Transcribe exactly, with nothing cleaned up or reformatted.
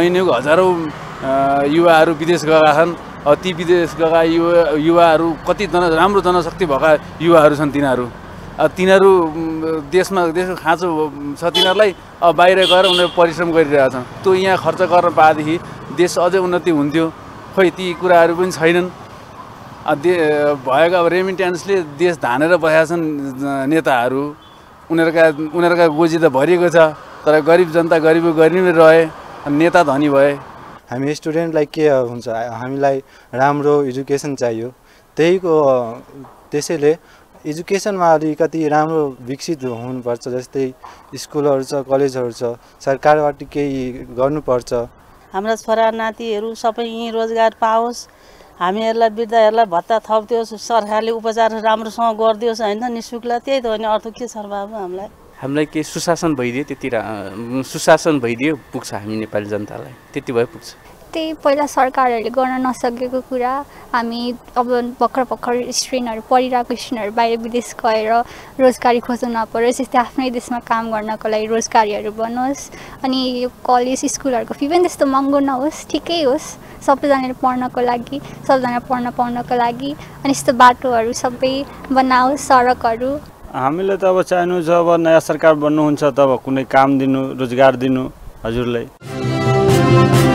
दैनिक हजारौं युवाहरू विदेश गएका छन्। ती विदेश गएका युवा युवाहरू कति जन राम्रो जनशक्ति भएका युवाहरू छन्। तिनीहरू तिनीहरू देशमा देशको खाँचो छ, तिनीहरूलाई बाहिर गएर उनीहरू परिश्रम गरिरहेछन्। त्यो यहाँ खर्च गर्न पाएदेखि देश अझै उन्नति हुन्थ्यो। खै ती कुराहरू पनि छैनन्। दे भएका अब रेमिट्यान्सले देश धानेर बसेका छन् नेताहरू। उनीहरूका उनीहरूका गोजी त भरिएको छ, तर गरिब जनता गरिब गरिबमै रहे, नेता धनी भए। हामी स्टुडेन्टलाई के हुन्छ, हामीलाई राम्रो एजुकेसन चाहियो। त्यहीको त्यसैले एजुकेसनमा अलिकति राम्रो विकसित हुनुपर्छ। जस्तै स्कुलहरू छ, कलेजहरू छ, सरकारबाट केही गर्नुपर्छ। हाम्रा छोरा नातिहरू सबै यहीँ रोजगार पाओस्, हामीहरूलाई वृद्धहरूलाई भत्ता थप्दियोस्, सरकारले उपचार राम्रोसँग गरिदियोस्, होइन निःशुल्क। त्यही त हो नि, अर्थ के छ बाबु। हामीलाई हामीलाई के सुशासन भइदियो, त्यति सुशासन भइदियो पुग्छ हामी नेपाली जनतालाई, त्यति भए पुग्छ। त्यही पहिला सरकारहरूले गर्न नसकेको कुरा हामी अब भर्खर भर्खर स्टुडेन्टहरू पढिरहेको स्टुडेन्टहरू बाहिर विदेश गएर रोजगारी खोज्न नपरोस्, यस्तै आफ्नै देशमा काम गर्नको लागि रोजगारीहरू बनोस्। अनि यो कलेज स्कुलहरूको फी पनि त्यस्तो महँगो नहोस्, ठिकै होस्। सबैजनाले पढ्नको लागि, सबैजना पढ्न पाउनको लागि अनि यस्तो बाटोहरू सबै बनाओस्, सडकहरू। हामीले त अब चाहनु छ, अब नयाँ सरकार बन्नुहुन्छ तब कुनै काम दिनु, रोजगार दिनु हजुरलाई।